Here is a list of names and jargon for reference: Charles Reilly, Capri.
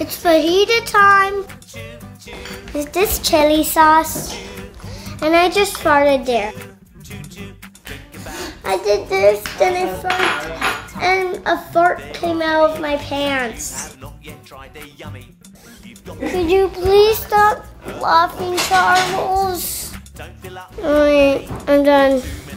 It's fajita time. Is this chili sauce? And I just farted there. I did this, then I farted, and a fart came out of my pants. Could you please stop laughing, Charles? Alright, I'm done.